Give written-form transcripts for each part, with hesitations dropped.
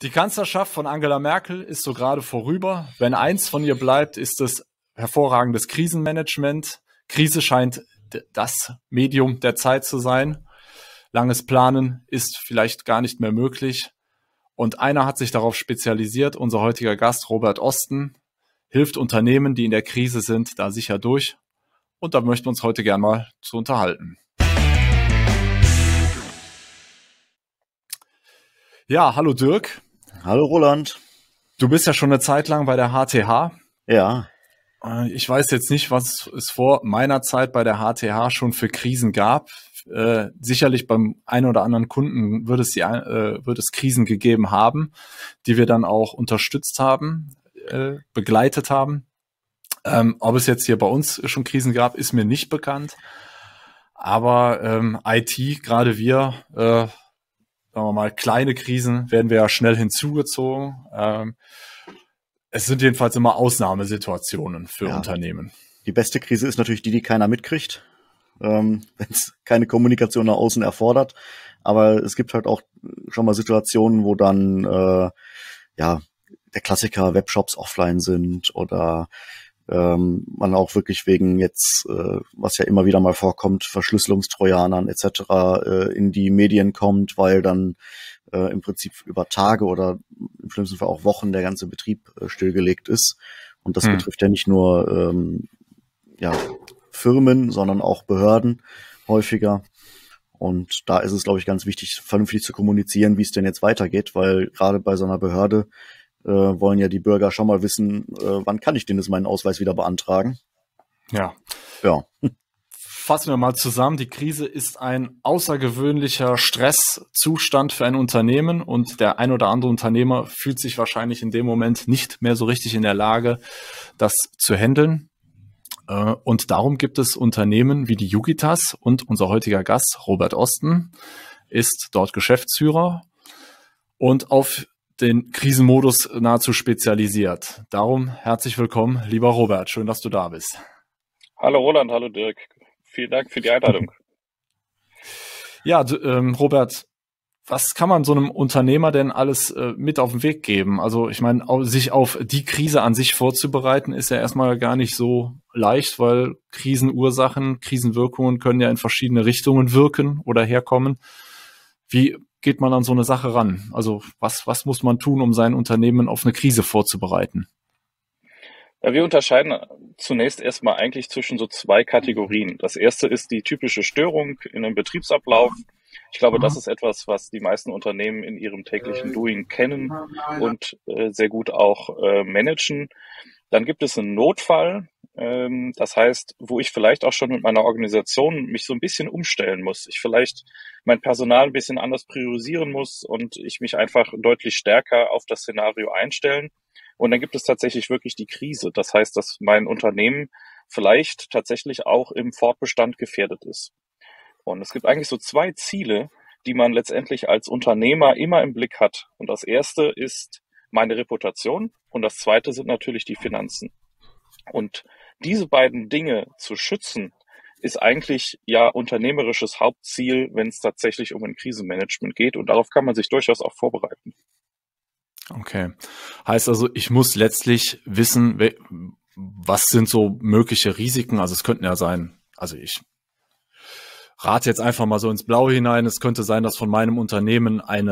Die Kanzlerschaft von Angela Merkel ist so gerade vorüber. Wenn eins von ihr bleibt, ist es hervorragendes Krisenmanagement. Krise scheint das Medium der Zeit zu sein. Langes Planen ist vielleicht gar nicht mehr möglich. Und einer hat sich darauf spezialisiert. Unser heutiger Gast, Robert Osten, hilft Unternehmen, die in der Krise sind, da sicher durch. Und da möchten wir uns heute gerne mal zu unterhalten. Ja, hallo Dirk. Hallo Roland. Du bist ja schon eine Zeit lang bei der HTH. Ja. Ich weiß jetzt nicht, was es vor meiner Zeit bei der HTH schon für Krisen gab. Sicherlich beim einen oder anderen Kunden wird es Krisen gegeben haben, die wir dann auch unterstützt haben, begleitet haben. Ob es jetzt hier bei uns schon Krisen gab, ist mir nicht bekannt. Aber IT, gerade wir, sagen wir mal, kleine Krisen werden wir ja schnell hinzugezogen. Es sind jedenfalls immer Ausnahmesituationen für Unternehmen. Die beste Krise ist natürlich die, die keiner mitkriegt, wenn es keine Kommunikation nach außen erfordert. Aber es gibt halt auch schon mal Situationen, wo dann der Klassiker Webshops offline sind oder man auch wirklich wegen jetzt, was ja immer wieder mal vorkommt, Verschlüsselungstrojanern etc. in die Medien kommt, weil dann im Prinzip über Tage oder im schlimmsten Fall auch Wochen der ganze Betrieb stillgelegt ist. Und das betrifft ja nicht nur Firmen, sondern auch Behörden häufiger. Und da ist es, glaube ich, ganz wichtig, vernünftig zu kommunizieren, wie es denn jetzt weitergeht, weil gerade bei so einer Behörde wollen ja die Bürger schon mal wissen, wann kann ich denn jetzt meinen Ausweis wieder beantragen? Ja. Fassen wir mal zusammen. Die Krise ist ein außergewöhnlicher Stresszustand für ein Unternehmen und der ein oder andere Unternehmer fühlt sich wahrscheinlich in dem Moment nicht mehr so richtig in der Lage, das zu handeln. Und darum gibt es Unternehmen wie die IUGITAS und unser heutiger Gast, Robert Osten, ist dort Geschäftsführer und auf den Krisenmodus nahezu spezialisiert. Darum herzlich willkommen, lieber Robert. Schön, dass du da bist. Hallo Roland, hallo Dirk. Vielen Dank für die Einladung. Ja, Robert, was kann man so einem Unternehmer denn alles mit auf den Weg geben? Also ich meine, sich auf die Krise an sich vorzubereiten, ist ja erstmal gar nicht so leicht, weil Krisenursachen, Krisenwirkungen können ja in verschiedene Richtungen wirken oder herkommen. Wie geht man an so eine Sache ran? Also was muss man tun, um sein Unternehmen auf eine Krise vorzubereiten? Ja, wir unterscheiden zunächst erstmal eigentlich zwischen so zwei Kategorien. Das erste ist die typische Störung in einem Betriebsablauf. Ich glaube, das ist etwas, was die meisten Unternehmen in ihrem täglichen Doing kennen und sehr gut auch managen. Dann gibt es einen Notfall. Das heißt, wo ich vielleicht auch schon mit meiner Organisation mich so ein bisschen umstellen muss. Ich vielleicht mein Personal ein bisschen anders priorisieren muss und ich mich einfach deutlich stärker auf das Szenario einstellen. Und dann gibt es tatsächlich wirklich die Krise. Das heißt, dass mein Unternehmen vielleicht tatsächlich auch im Fortbestand gefährdet ist. Und es gibt eigentlich so zwei Ziele, die man letztendlich als Unternehmer immer im Blick hat. Und das erste ist meine Reputation und das zweite sind natürlich die Finanzen. Und diese beiden Dinge zu schützen, ist eigentlich ja unternehmerisches Hauptziel, wenn es tatsächlich um ein Krisenmanagement geht. Und darauf kann man sich durchaus auch vorbereiten. Okay. Heißt also, ich muss letztlich wissen, was sind so mögliche Risiken? Also es könnten ja sein, also ich rate jetzt einfach mal so ins Blaue hinein. Es könnte sein, dass von meinem Unternehmen ein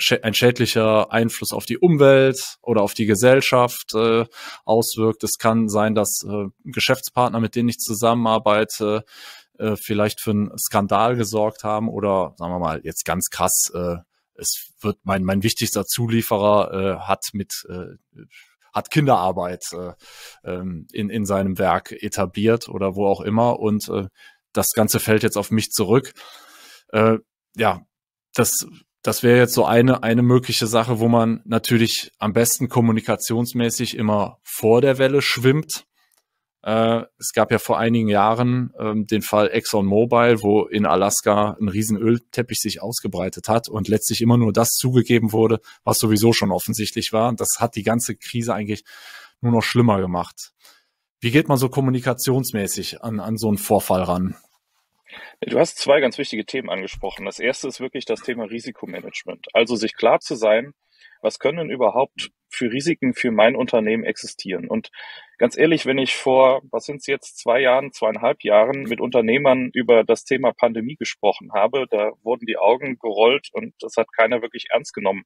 schädlicher Einfluss auf die Umwelt oder auf die Gesellschaft auswirkt. Es kann sein, dass Geschäftspartner, mit denen ich zusammenarbeite, vielleicht für einen Skandal gesorgt haben oder, sagen wir mal, jetzt ganz krass, es wird mein wichtigster Zulieferer hat Kinderarbeit in seinem Werk etabliert oder wo auch immer und das Ganze fällt jetzt auf mich zurück. Das wäre jetzt so eine mögliche Sache, wo man natürlich am besten kommunikationsmäßig immer vor der Welle schwimmt. Es gab ja vor einigen Jahren den Fall ExxonMobil, wo in Alaska ein riesen Ölteppich sich ausgebreitet hat und letztlich immer nur das zugegeben wurde, was sowieso schon offensichtlich war. Das hat die ganze Krise eigentlich nur noch schlimmer gemacht. Wie geht man so kommunikationsmäßig an so einen Vorfall ran? Du hast zwei ganz wichtige Themen angesprochen. Das erste ist wirklich das Thema Risikomanagement. Also sich klar zu sein, was können denn überhaupt für Risiken für mein Unternehmen existieren? Und ganz ehrlich, wenn ich vor, was sind es jetzt, 2,5 Jahren mit Unternehmern über das Thema Pandemie gesprochen habe, da wurden die Augen gerollt und das hat keiner wirklich ernst genommen,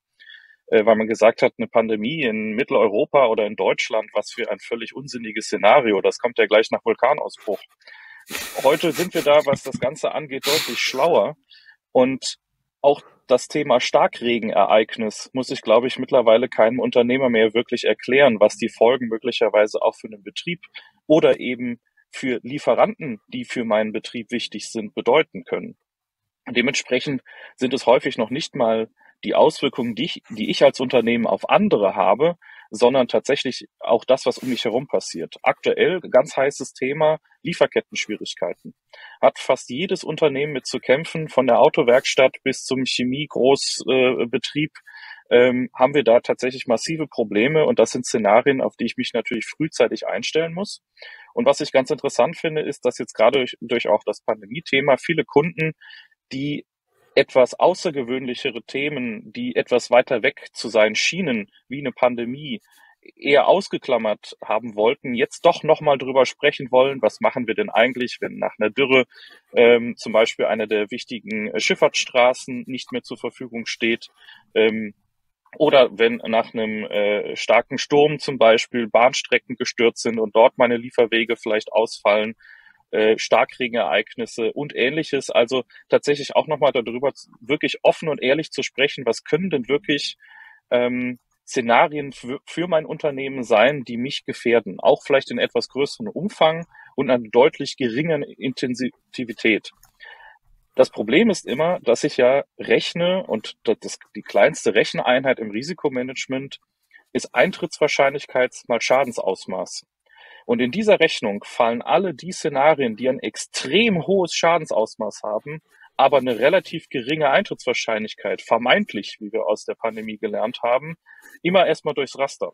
weil man gesagt hat, eine Pandemie in Mitteleuropa oder in Deutschland, was für ein völlig unsinniges Szenario, das kommt ja gleich nach Vulkanausbruch. Heute sind wir da, was das Ganze angeht, deutlich schlauer und auch das Thema Starkregenereignis muss ich, glaube ich, mittlerweile keinem Unternehmer mehr wirklich erklären, was die Folgen möglicherweise auch für einen Betrieb oder eben für Lieferanten, die für meinen Betrieb wichtig sind, bedeuten können. Dementsprechend sind es häufig noch nicht mal die Auswirkungen, die ich als Unternehmen auf andere habe, sondern tatsächlich auch das, was um mich herum passiert. Aktuell ganz heißes Thema Lieferketten-Schwierigkeiten. Hat fast jedes Unternehmen mit zu kämpfen, von der Autowerkstatt bis zum Chemie-Großbetrieb haben wir da tatsächlich massive Probleme und das sind Szenarien, auf die ich mich natürlich frühzeitig einstellen muss. Und was ich ganz interessant finde, ist, dass jetzt gerade durch auch das Pandemie-Thema viele Kunden, die etwas außergewöhnlichere Themen, die etwas weiter weg zu sein schienen, wie eine Pandemie, eher ausgeklammert haben wollten, jetzt doch nochmal drüber sprechen wollen, was machen wir denn eigentlich, wenn nach einer Dürre zum Beispiel eine der wichtigen Schifffahrtsstraßen nicht mehr zur Verfügung steht oder wenn nach einem starken Sturm zum Beispiel Bahnstrecken gestürzt sind und dort meine Lieferwege vielleicht ausfallen, Starkregenereignisse und Ähnliches. Also tatsächlich auch nochmal darüber wirklich offen und ehrlich zu sprechen, was können denn wirklich Szenarien für mein Unternehmen sein, die mich gefährden, auch vielleicht in etwas größerem Umfang und einer deutlich geringeren Intensität. Das Problem ist immer, dass ich ja rechne und die kleinste Recheneinheit im Risikomanagement ist Eintrittswahrscheinlichkeit mal Schadensausmaß. Und in dieser Rechnung fallen alle die Szenarien, die ein extrem hohes Schadensausmaß haben, aber eine relativ geringe Eintrittswahrscheinlichkeit, vermeintlich, wie wir aus der Pandemie gelernt haben, immer erstmal durchs Raster.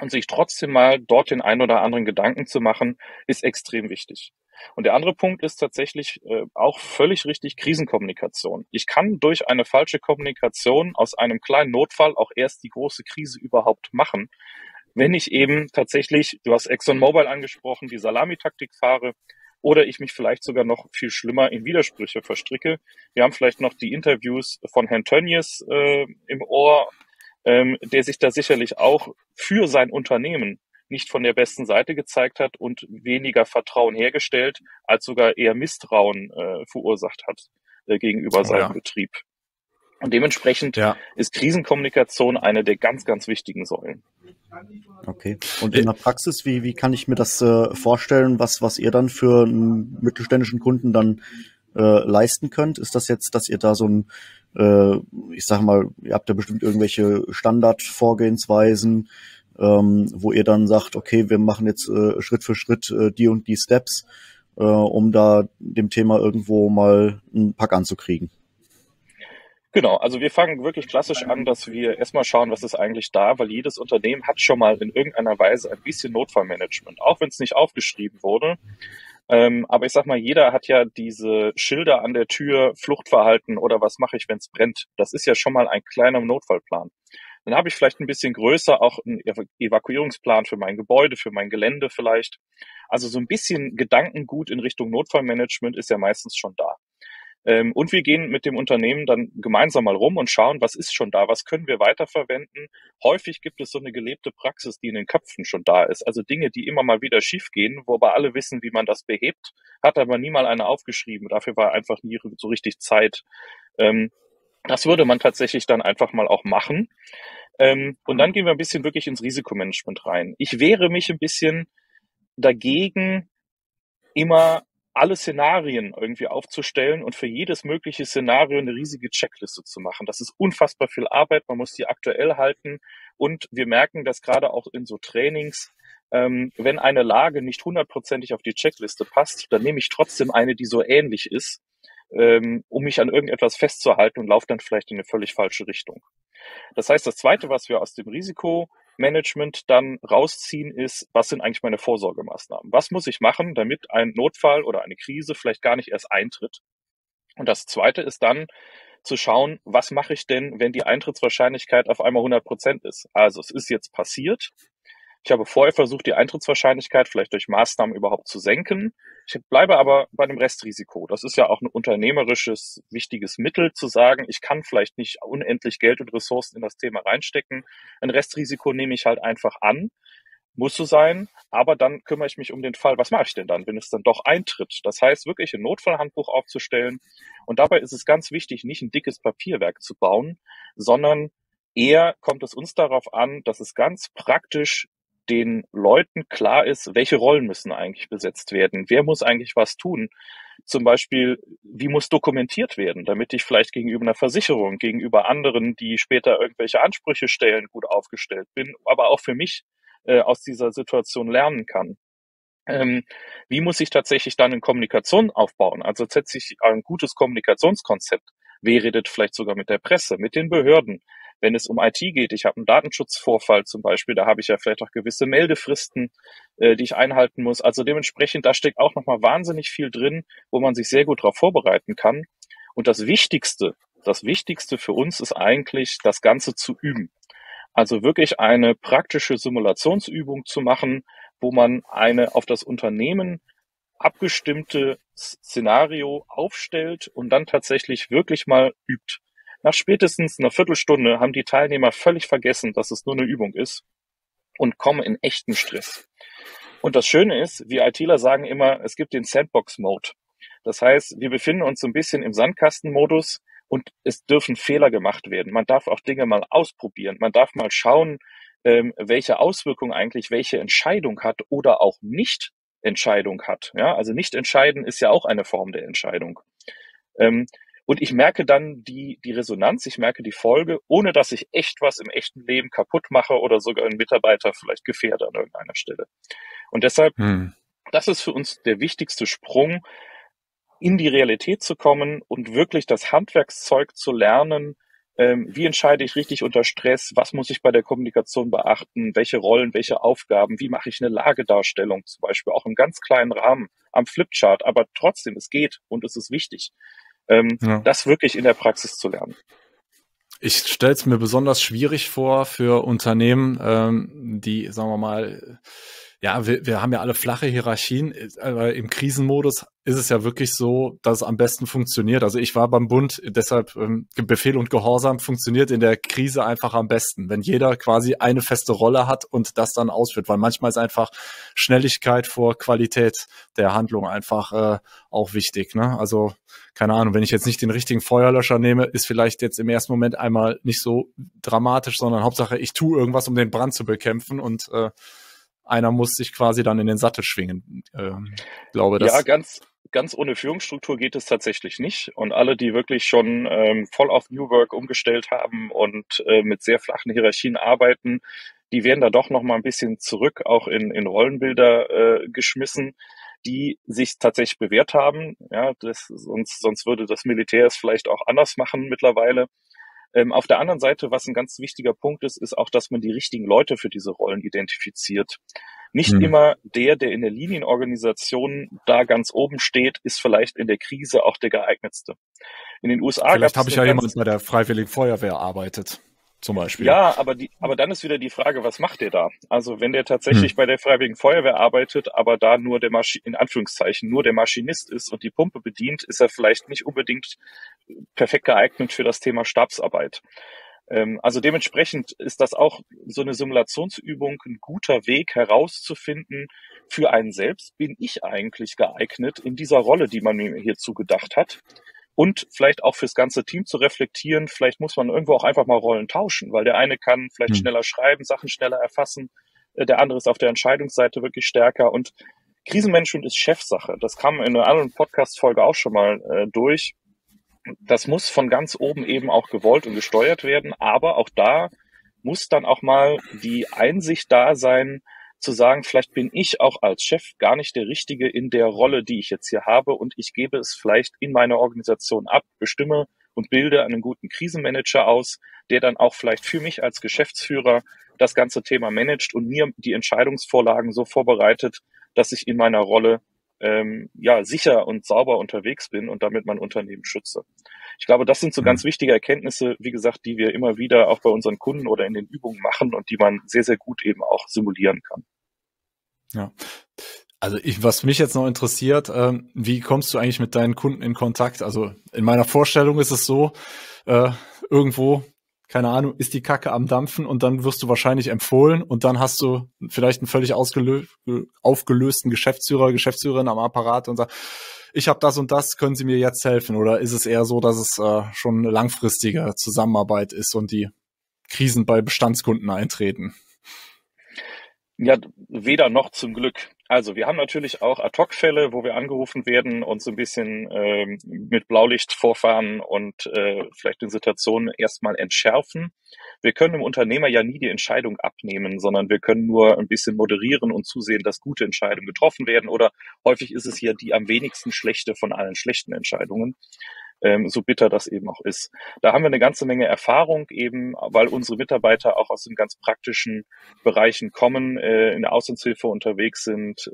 Und sich trotzdem mal dort den ein oder anderen Gedanken zu machen, ist extrem wichtig. Und der andere Punkt ist tatsächlich auch völlig richtig Krisenkommunikation. Ich kann durch eine falsche Kommunikation aus einem kleinen Notfall auch erst die große Krise überhaupt machen, wenn ich eben tatsächlich, du hast ExxonMobil angesprochen, die Salamitaktik fahre oder ich mich vielleicht sogar noch viel schlimmer in Widersprüche verstricke. Wir haben vielleicht noch die Interviews von Herrn Tönjes im Ohr, der sich da sicherlich auch für sein Unternehmen nicht von der besten Seite gezeigt hat und weniger Vertrauen hergestellt, als sogar eher Misstrauen verursacht hat gegenüber seinem Betrieb. Und dementsprechend ist Krisenkommunikation eine der ganz, ganz wichtigen Säulen. Okay. Und in der Praxis, wie kann ich mir das vorstellen, was ihr dann für einen mittelständischen Kunden dann leisten könnt? Ist das jetzt, dass ihr da so ein, ich sag mal, ihr habt ja bestimmt irgendwelche Standardvorgehensweisen, wo ihr dann sagt, okay, wir machen jetzt Schritt für Schritt die und die Steps, um da dem Thema irgendwo mal einen Pack anzukriegen? Genau, also wir fangen wirklich klassisch an, dass wir erstmal schauen, was ist eigentlich da, weil jedes Unternehmen hat schon mal in irgendeiner Weise ein bisschen Notfallmanagement, auch wenn es nicht aufgeschrieben wurde. Aber ich sag mal, jeder hat ja diese Schilder an der Tür, Fluchtverhalten oder was mache ich, wenn es brennt. Das ist ja schon mal ein kleiner Notfallplan. Dann habe ich vielleicht ein bisschen größer auch einen Evakuierungsplan für mein Gebäude, für mein Gelände vielleicht. Also so ein bisschen Gedankengut in Richtung Notfallmanagement ist ja meistens schon da. Und wir gehen mit dem Unternehmen dann gemeinsam mal rum und schauen, was ist schon da, was können wir weiterverwenden. Häufig gibt es so eine gelebte Praxis, die in den Köpfen schon da ist. Also Dinge, die immer mal wieder schief gehen, wobei alle wissen, wie man das behebt, hat aber nie mal einer aufgeschrieben. Dafür war einfach nie so richtig Zeit. Das würde man tatsächlich dann einfach mal auch machen. Und dann gehen wir ein bisschen wirklich ins Risikomanagement rein. Ich wehre mich ein bisschen dagegen, immer alle Szenarien irgendwie aufzustellen und für jedes mögliche Szenario eine riesige Checkliste zu machen. Das ist unfassbar viel Arbeit, man muss die aktuell halten und wir merken, dass gerade auch in so Trainings, wenn eine Lage nicht 100%ig auf die Checkliste passt, dann nehme ich trotzdem eine, die so ähnlich ist, um mich an irgendetwas festzuhalten und laufe dann vielleicht in eine völlig falsche Richtung. Das heißt, das Zweite, was wir aus dem Risikomanagement dann rausziehen, ist, was sind eigentlich meine Vorsorgemaßnahmen? Was muss ich machen, damit ein Notfall oder eine Krise vielleicht gar nicht erst eintritt? Und das Zweite ist dann, zu schauen, was mache ich denn, wenn die Eintrittswahrscheinlichkeit auf einmal 100% ist. Also es ist jetzt passiert. Ich habe vorher versucht, die Eintrittswahrscheinlichkeit vielleicht durch Maßnahmen überhaupt zu senken. Ich bleibe aber bei dem Restrisiko. Das ist ja auch ein unternehmerisches, wichtiges Mittel, zu sagen, ich kann vielleicht nicht unendlich Geld und Ressourcen in das Thema reinstecken. Ein Restrisiko nehme ich halt einfach an. Muss so sein, aber dann kümmere ich mich um den Fall. Was mache ich denn dann, wenn es dann doch eintritt? Das heißt, wirklich ein Notfallhandbuch aufzustellen. Und dabei ist es ganz wichtig, nicht ein dickes Papierwerk zu bauen, sondern eher kommt es uns darauf an, dass es ganz praktisch den Leuten klar ist, welche Rollen müssen eigentlich besetzt werden, wer muss eigentlich was tun. Zum Beispiel, wie muss dokumentiert werden, damit ich vielleicht gegenüber einer Versicherung, gegenüber anderen, die später irgendwelche Ansprüche stellen, gut aufgestellt bin, aber auch für mich aus dieser Situation lernen kann. Wie muss ich tatsächlich dann eine Kommunikation aufbauen? Also tatsächlich ein gutes Kommunikationskonzept. Wer redet vielleicht sogar mit der Presse, mit den Behörden? Wenn es um IT geht, ich habe einen Datenschutzvorfall zum Beispiel, da habe ich ja vielleicht auch gewisse Meldefristen, die ich einhalten muss. Also dementsprechend, da steckt auch nochmal wahnsinnig viel drin, wo man sich sehr gut darauf vorbereiten kann. Und das Wichtigste für uns ist eigentlich, das Ganze zu üben. Also wirklich eine praktische Simulationsübung zu machen, wo man eine auf das Unternehmen abgestimmte Szenario aufstellt und dann tatsächlich wirklich mal übt. Nach spätestens einer Viertelstunde haben die Teilnehmer völlig vergessen, dass es nur eine Übung ist und kommen in echten Stress. Und das Schöne ist, wir ITler sagen immer, es gibt den Sandbox-Mode. Das heißt, wir befinden uns so ein bisschen im Sandkasten-Modus und es dürfen Fehler gemacht werden. Man darf auch Dinge mal ausprobieren. Man darf mal schauen, welche Auswirkung eigentlich welche Entscheidung hat oder auch Nicht-Entscheidung hat. Ja, also Nicht-Entscheiden ist ja auch eine Form der Entscheidung. Und ich merke dann die Resonanz, ich merke die Folge, ohne dass ich echt was im echten Leben kaputt mache oder sogar einen Mitarbeiter vielleicht gefährde an irgendeiner Stelle. Und deshalb, das ist für uns der wichtigste Sprung, in die Realität zu kommen und wirklich das Handwerkszeug zu lernen, wie entscheide ich richtig unter Stress, was muss ich bei der Kommunikation beachten, welche Rollen, welche Aufgaben, wie mache ich eine Lagedarstellung zum Beispiel, auch im ganz kleinen Rahmen, am Flipchart, aber trotzdem, es geht und es ist wichtig. Das wirklich in der Praxis zu lernen. Ich stelle es mir besonders schwierig vor für Unternehmen, die, sagen wir mal, ja, wir haben ja alle flache Hierarchien, aber im Krisenmodus ist es ja wirklich so, dass es am besten funktioniert. Also ich war beim Bund, deshalb Befehl und Gehorsam funktioniert in der Krise einfach am besten, wenn jeder quasi eine feste Rolle hat und das dann ausführt, weil manchmal ist einfach Schnelligkeit vor Qualität der Handlung einfach auch wichtig, ne? Also keine Ahnung, wenn ich jetzt nicht den richtigen Feuerlöscher nehme, ist vielleicht jetzt im ersten Moment einmal nicht so dramatisch, sondern Hauptsache ich tue irgendwas, um den Brand zu bekämpfen und einer muss sich quasi dann in den Sattel schwingen. Glaube das. Ja, ganz ohne Führungsstruktur geht es tatsächlich nicht. Und alle, die wirklich schon voll auf New Work umgestellt haben und mit sehr flachen Hierarchien arbeiten, die werden da doch noch mal ein bisschen zurück, auch in Rollenbilder geschmissen, die sich tatsächlich bewährt haben. Ja, sonst würde das Militär es vielleicht auch anders machen mittlerweile. Auf der anderen Seite, was ein ganz wichtiger Punkt ist, ist auch, dass man die richtigen Leute für diese Rollen identifiziert. Nicht immer der in der Linienorganisation da ganz oben steht, ist vielleicht in der Krise auch der geeignetste. In den USA vielleicht habe ich ja jemanden, der bei der Freiwilligen Feuerwehr arbeitet, zum Beispiel. Ja, aber dann ist wieder die Frage, was macht der da? Also wenn der tatsächlich bei der Freiwilligen Feuerwehr arbeitet, aber da nur der Maschinist ist und die Pumpe bedient, ist er vielleicht nicht unbedingt perfekt geeignet für das Thema Stabsarbeit. Also dementsprechend ist das auch so eine Simulationsübung, ein guter Weg herauszufinden, für einen selbst bin ich eigentlich geeignet in dieser Rolle, die man mir hier zugedacht hat. Und vielleicht auch fürs ganze Team zu reflektieren, vielleicht muss man irgendwo auch einfach mal Rollen tauschen, weil der eine kann vielleicht schneller schreiben, Sachen schneller erfassen, der andere ist auf der Entscheidungsseite wirklich stärker und Krisenmanagement ist Chefsache. Das kam in einer anderen Podcast-Folge auch schon mal durch. Das muss von ganz oben eben auch gewollt und gesteuert werden, aber auch da muss dann auch mal die Einsicht da sein, zu sagen, vielleicht bin ich auch als Chef gar nicht der Richtige in der Rolle, die ich jetzt hier habe und ich gebe es vielleicht in meiner Organisation ab, bestimme und bilde einen guten Krisenmanager aus, der dann auch vielleicht für mich als Geschäftsführer das ganze Thema managt und mir die Entscheidungsvorlagen so vorbereitet, dass ich in meiner Rolle sicher und sauber unterwegs bin und damit mein Unternehmen schütze. Ich glaube, das sind so ganz wichtige Erkenntnisse, wie gesagt, die wir immer wieder auch bei unseren Kunden oder in den Übungen machen und die man sehr, sehr gut eben auch simulieren kann. Ja. Also was mich jetzt noch interessiert, wie kommst du eigentlich mit deinen Kunden in Kontakt? Also in meiner Vorstellung ist es so, irgendwo, keine Ahnung, ist die Kacke am Dampfen und dann wirst du wahrscheinlich empfohlen und dann hast du vielleicht einen völlig aufgelösten Geschäftsführer, Geschäftsführerin am Apparat und sagt, ich habe das und das, können Sie mir jetzt helfen? Oder ist es eher so, dass es schon eine langfristige Zusammenarbeit ist und die Krisen bei Bestandskunden eintreten? Ja, weder noch zum Glück. Also wir haben natürlich auch Ad-Hoc-Fälle, wo wir angerufen werden und so ein bisschen mit Blaulicht vorfahren und vielleicht den Situationen erstmal entschärfen. Wir können dem Unternehmer ja nie die Entscheidung abnehmen, sondern wir können nur ein bisschen moderieren und zusehen, dass gute Entscheidungen getroffen werden. Oder häufig ist es ja die am wenigsten schlechte von allen schlechten Entscheidungen. So bitter das eben auch ist. Da haben wir eine ganze Menge Erfahrung eben, weil unsere Mitarbeiter auch aus den ganz praktischen Bereichen kommen, in der Auslandshilfe unterwegs sind,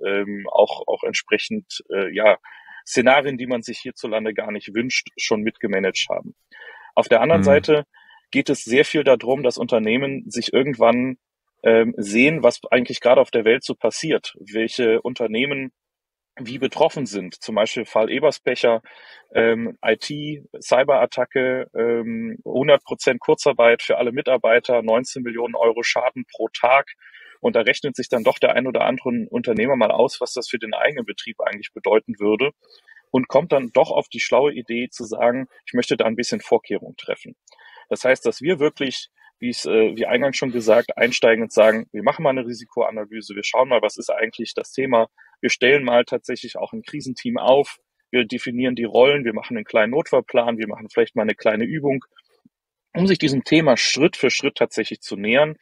auch entsprechend Szenarien, die man sich hierzulande gar nicht wünscht, schon mitgemanagt haben. Auf der anderen Seite geht es sehr viel darum, dass Unternehmen sich irgendwann sehen, was eigentlich gerade auf der Welt so passiert, welche Unternehmen wie betroffen sind, zum Beispiel Fall Eberspecher, IT, Cyberattacke, 100% Kurzarbeit für alle Mitarbeiter, 19 Millionen Euro Schaden pro Tag. Und da rechnet sich dann doch der ein oder andere Unternehmer mal aus, was das für den eigenen Betrieb eigentlich bedeuten würde und kommt dann doch auf die schlaue Idee zu sagen, ich möchte da ein bisschen Vorkehrung treffen. Das heißt, dass wir wirklich, wie eingangs schon gesagt, einsteigen und sagen, wir machen mal eine Risikoanalyse, wir schauen mal, was ist eigentlich das Thema. Wir stellen mal tatsächlich auch ein Krisenteam auf, wir definieren die Rollen, wir machen einen kleinen Notfallplan, wir machen vielleicht mal eine kleine Übung, um sich diesem Thema Schritt für Schritt tatsächlich zu nähern.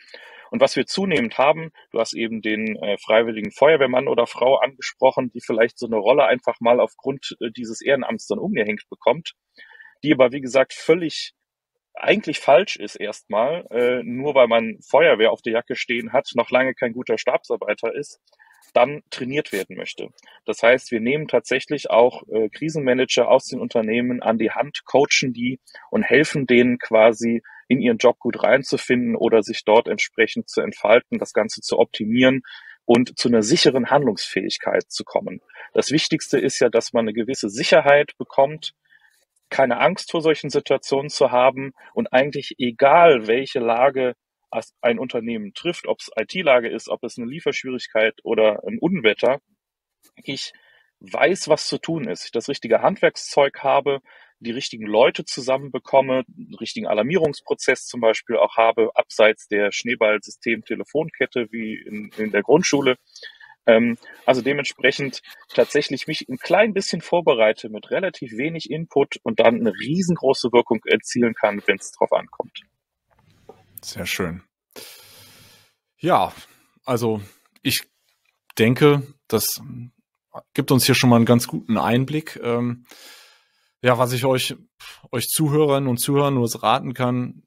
Und was wir zunehmend haben, du hast eben den freiwilligen Feuerwehrmann oder Frau angesprochen, die vielleicht so eine Rolle einfach mal aufgrund dieses Ehrenamts dann umgehängt bekommt, die aber wie gesagt völlig eigentlich falsch ist erstmal, nur weil man Feuerwehr auf der Jacke stehen hat, noch lange kein guter Stabsarbeiter ist, dann trainiert werden möchte. Das heißt, wir nehmen tatsächlich auch Krisenmanager aus den Unternehmen an die Hand, coachen die und helfen denen quasi in ihren Job gut reinzufinden oder sich dort entsprechend zu entfalten, das Ganze zu optimieren und zu einer sicheren Handlungsfähigkeit zu kommen. Das Wichtigste ist ja, dass man eine gewisse Sicherheit bekommt, keine Angst vor solchen Situationen zu haben und eigentlich egal, welche Lage ein Unternehmen trifft, ob es IT-Lage ist, ob es eine Lieferschwierigkeit oder ein Unwetter, ich weiß, was zu tun ist. Ich das richtige Handwerkszeug habe, die richtigen Leute zusammenbekomme, den richtigen Alarmierungsprozess zum Beispiel auch habe, abseits der Schneeballsystem-Telefonkette wie in der Grundschule. Also dementsprechend tatsächlich mich ein klein bisschen vorbereite mit relativ wenig Input und dann eine riesengroße Wirkung erzielen kann, wenn es drauf ankommt. Sehr schön. Ja, also ich denke, das gibt uns hier schon mal einen ganz guten Einblick. Ja, was ich euch Zuhörerinnen und Zuhörern nur raten kann,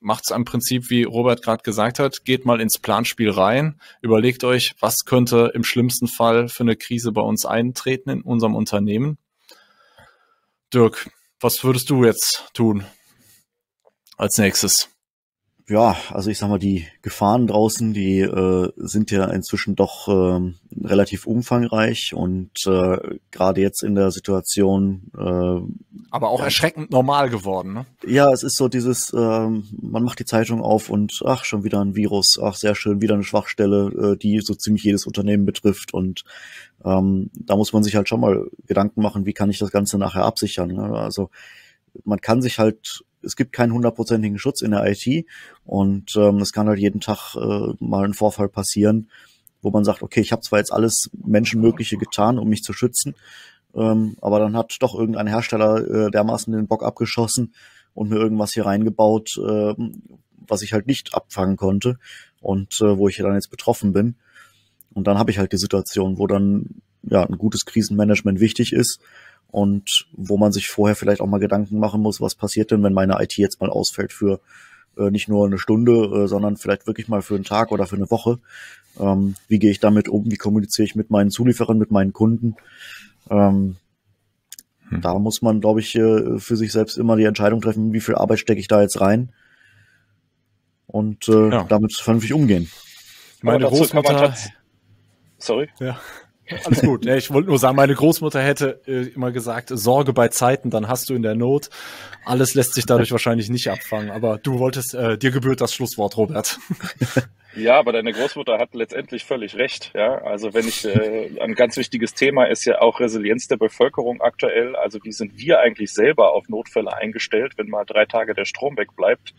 macht es im Prinzip, wie Robert gerade gesagt hat, geht mal ins Planspiel rein, überlegt euch, was könnte im schlimmsten Fall für eine Krise bei uns eintreten in unserem Unternehmen. Dirk, was würdest du jetzt tun als nächstes? Ja, also ich sag mal, die Gefahren draußen, die sind ja inzwischen doch relativ umfangreich und gerade jetzt in der Situation. Aber auch erschreckend normal geworden, ne? Ja, es ist so dieses, man macht die Zeitung auf und ach, schon wieder ein Virus, ach sehr schön, wieder eine Schwachstelle, die so ziemlich jedes Unternehmen betrifft und da muss man sich halt schon mal Gedanken machen, wie kann ich das Ganze nachher absichern, ne? Also man kann sich halt, es gibt keinen hundertprozentigen Schutz in der IT und es kann halt jeden Tag mal ein Vorfall passieren, wo man sagt, okay, ich habe zwar jetzt alles Menschenmögliche getan, um mich zu schützen, aber dann hat doch irgendein Hersteller dermaßen den Bock abgeschossen und mir irgendwas hier reingebaut, was ich halt nicht abfangen konnte und wo ich dann jetzt betroffen bin. Und dann habe ich halt die Situation, wo dann ja ein gutes Krisenmanagement wichtig ist. Und wo man sich vorher vielleicht auch mal Gedanken machen muss, was passiert denn, wenn meine IT jetzt mal ausfällt für nicht nur eine Stunde, sondern vielleicht wirklich mal für einen Tag oder für eine Woche. Wie gehe ich damit um? Wie kommuniziere ich mit meinen Zulieferern, mit meinen Kunden? Da muss man, glaube ich, für sich selbst immer die Entscheidung treffen, wie viel Arbeit stecke ich da jetzt rein und damit vernünftig umgehen. Meine Großmutter... Sorry? Ja, alles gut. Ich wollte nur sagen, meine Großmutter hätte immer gesagt, Sorge bei Zeiten, dann hast du in der Not. Alles lässt sich dadurch wahrscheinlich nicht abfangen, aber du wolltest, dir gebührt das Schlusswort, Robert. Ja, aber deine Großmutter hat letztendlich völlig recht. Ja, also wenn ich ein ganz wichtiges Thema ist ja auch Resilienz der Bevölkerung aktuell. Also wie sind wir eigentlich selber auf Notfälle eingestellt, wenn mal 3 Tage der Strom wegbleibt?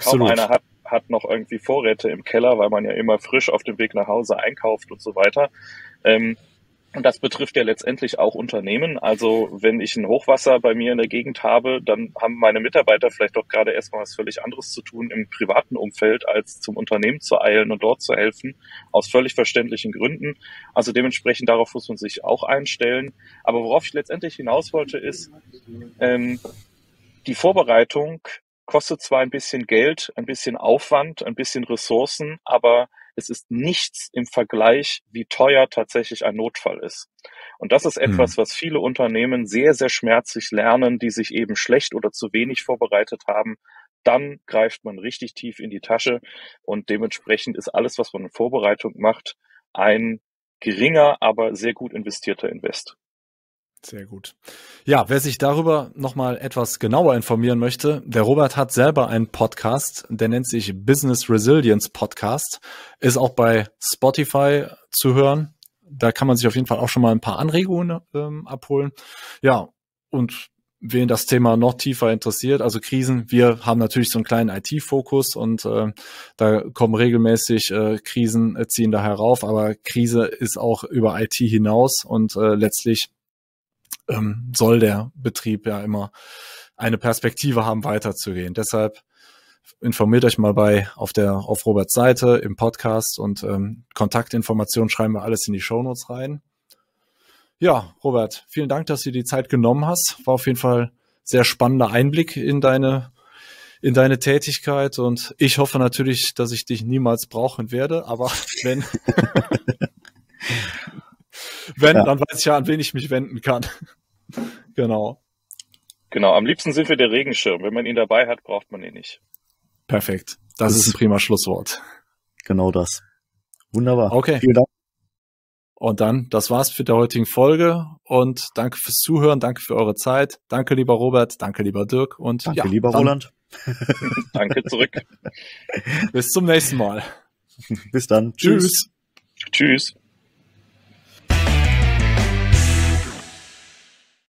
Kaum einer hat noch irgendwie Vorräte im Keller, weil man ja immer frisch auf dem Weg nach Hause einkauft und so weiter. Und das betrifft ja letztendlich auch Unternehmen. Also wenn ich ein Hochwasser bei mir in der Gegend habe, dann haben meine Mitarbeiter vielleicht doch gerade erstmal was völlig anderes zu tun im privaten Umfeld, als zum Unternehmen zu eilen und dort zu helfen, aus völlig verständlichen Gründen. Also dementsprechend darauf muss man sich auch einstellen. Aber worauf ich letztendlich hinaus wollte, ist, die Vorbereitung kostet zwar ein bisschen Geld, ein bisschen Aufwand, ein bisschen Ressourcen, aber es ist nichts im Vergleich, wie teuer tatsächlich ein Notfall ist. Und das ist etwas, was viele Unternehmen sehr, sehr schmerzlich lernen, die sich eben schlecht oder zu wenig vorbereitet haben. Dann greift man richtig tief in die Tasche und dementsprechend ist alles, was man in Vorbereitung macht, ein geringer, aber sehr gut investierter Invest. Sehr gut. Ja, wer sich darüber nochmal etwas genauer informieren möchte, der Robert hat selber einen Podcast, der nennt sich Business Resilience Podcast, ist auch bei Spotify zu hören. Da kann man sich auf jeden Fall auch schon mal ein paar Anregungen abholen. Ja, und wen das Thema noch tiefer interessiert, also Krisen, wir haben natürlich so einen kleinen IT-Fokus und da kommen regelmäßig Krisen, ziehen da herauf, aber Krise ist auch über IT hinaus und letztlich soll der Betrieb ja immer eine Perspektive haben, weiterzugehen. Deshalb informiert euch mal auf Roberts Seite im Podcast und Kontaktinformationen schreiben wir alles in die Shownotes rein. Ja, Robert, vielen Dank, dass du dir die Zeit genommen hast. War auf jeden Fall sehr spannender Einblick in deine Tätigkeit und ich hoffe natürlich, dass ich dich niemals brauchen werde, aber wenn... dann weiß ich ja, an wen ich mich wenden kann. Genau, am liebsten sind wir der Regenschirm. Wenn man ihn dabei hat, braucht man ihn nicht. Perfekt. Das ist ein prima Schlusswort. Genau das. Wunderbar. Okay. Vielen Dank. Und dann, das war's für die heutige Folge und danke fürs Zuhören, danke für eure Zeit. Danke, lieber Robert, danke, lieber Dirk und danke, lieber Roland. Danke zurück. Bis zum nächsten Mal. Bis dann. Tschüss.